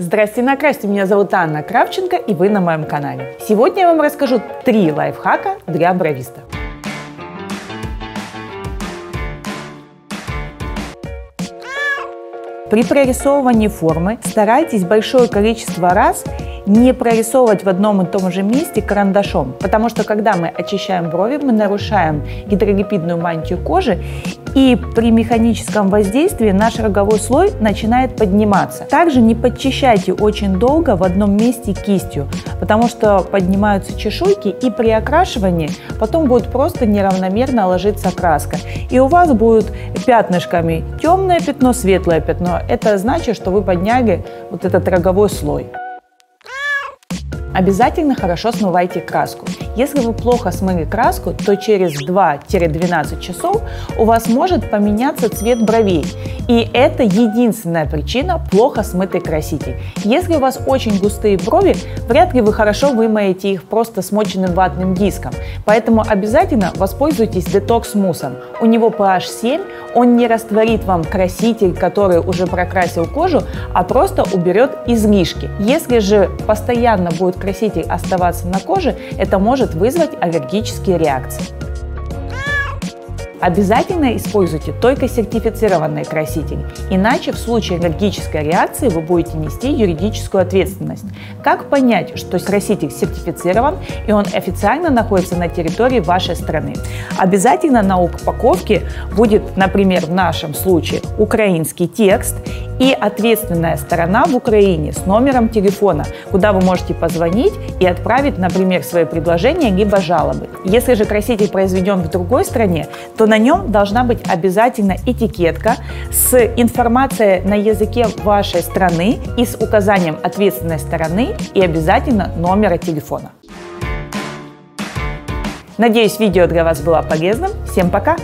Здрасте, накрасьте! Меня зовут Анна Кравченко, и вы на моем канале. Сегодня я вам расскажу 3 лайфхака для бровиста. При прорисовывании формы старайтесь большое количество раз не прорисовывать в одном и том же месте карандашом, потому что когда мы очищаем брови, мы нарушаем гидролипидную мантию кожи, и при механическом воздействии наш роговой слой начинает подниматься. Также не подчищайте очень долго в одном месте кистью, потому что поднимаются чешуйки, и при окрашивании потом будет просто неравномерно ложиться краска. И у вас будут пятнышками темное пятно, светлое пятно. Это значит, что вы подняли вот этот роговой слой. Обязательно хорошо смывайте краску. Если вы плохо смыли краску, то через 2-12 часов у вас может поменяться цвет бровей. И это единственная причина плохо смытый краситель. Если у вас очень густые брови, вряд ли вы хорошо вымоете их просто смоченным ватным диском. Поэтому обязательно воспользуйтесь детокс-муссом. У него pH 7, он не растворит вам краситель, который уже прокрасил кожу, а просто уберет излишки. Если же постоянно будет краситель оставаться на коже, это может вызвать аллергические реакции. Обязательно используйте только сертифицированные красители, иначе в случае аллергической реакции вы будете нести юридическую ответственность. Как понять, что краситель сертифицирован и он официально находится на территории вашей страны? Обязательно на упаковке будет, например, в нашем случае украинский текст и ответственная сторона в Украине с номером телефона, куда вы можете позвонить и отправить, например, свои предложения либо жалобы. Если же краситель произведен в другой стране, то на нем должна быть обязательно этикетка с информацией на языке вашей страны и с указанием ответственной стороны и обязательно номера телефона. Надеюсь, видео для вас было полезным. Всем пока!